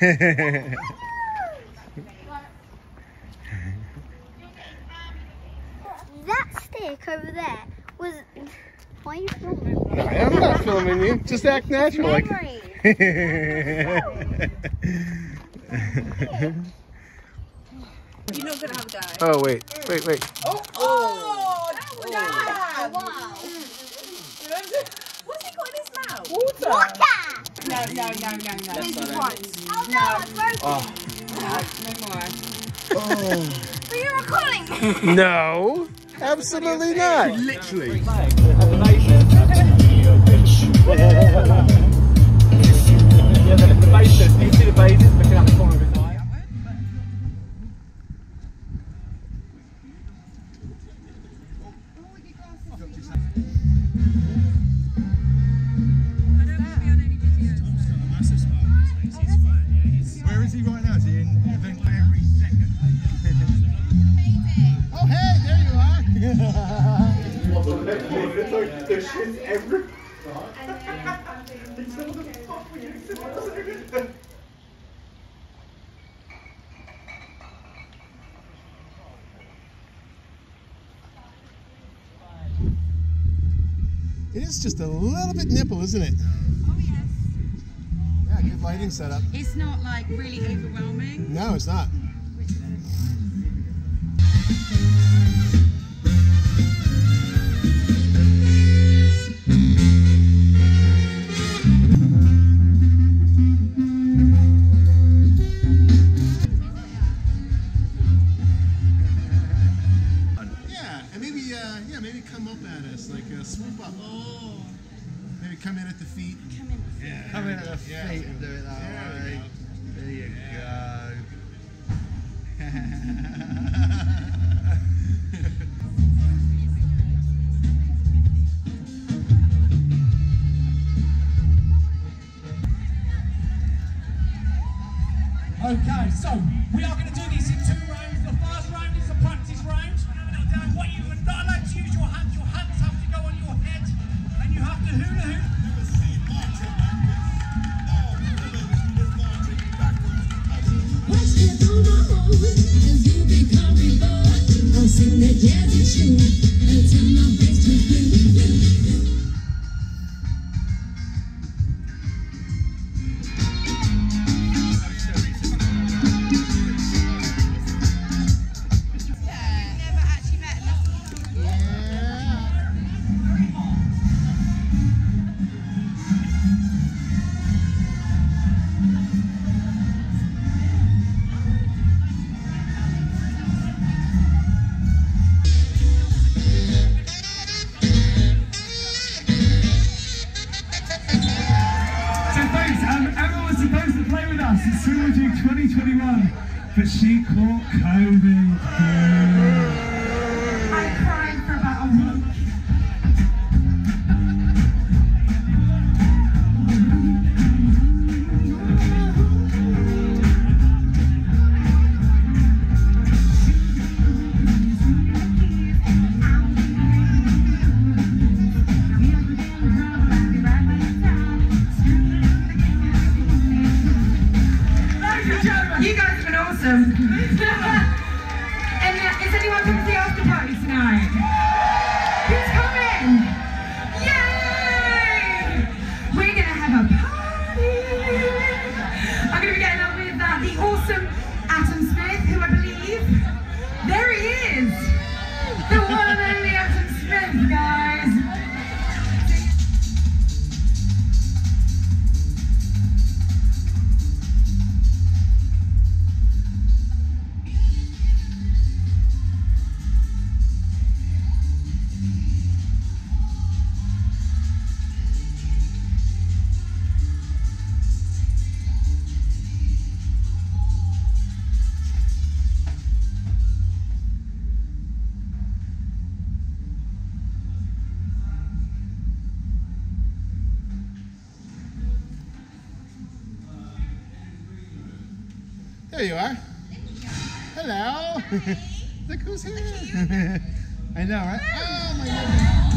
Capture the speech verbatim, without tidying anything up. That stick over there was... Why are you filming me? No, I'm not filming you. Just act natural. Like... You're not going to have a guy. Oh, wait. Wait, wait. Oh! Oh! That was bad! Wow. What's he got in his mouth? Water! Water! No, no, no, no, no. That's not right. Oh, no, no. It's broken. Oh. No, no more. Oh. But you're recording. No. Absolutely not. Literally. Where is he right now? Is he in event every second? Oh, hey, there you are! It's like the shit's every... It is just a little bit nipple, isn't it? Oh, yes. Yeah, good lighting setup. It's not like really overwhelming. No, it's not. Swoop up. Oh. Maybe come in at the feet. Come in at the feet. Yeah. Come in at the feet yeah. and do it that yeah, way. There you go. There you yeah. go. Okay, so we are going to do this in two rounds. The first round is a practice round. Down. What you are not allowed to use your hands. Your hands have to go on your head, and you have to hula hoop. twenty twenty-one, but she caught COVID. I cried for about a week. You guys have been awesome. And uh, is anyone coming to the after party tonight? Who's coming? Yay! We're going to have a party. I'm going to be getting up with uh, the awesome Adam Smith, who I believe... There he is! The one and only Adam Smith, guys. There you are. There you go. Hello. Hi. Look who's here. Look at you. I know, right? Hi. Oh my goodness.